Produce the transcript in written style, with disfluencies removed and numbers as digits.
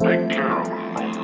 Take care.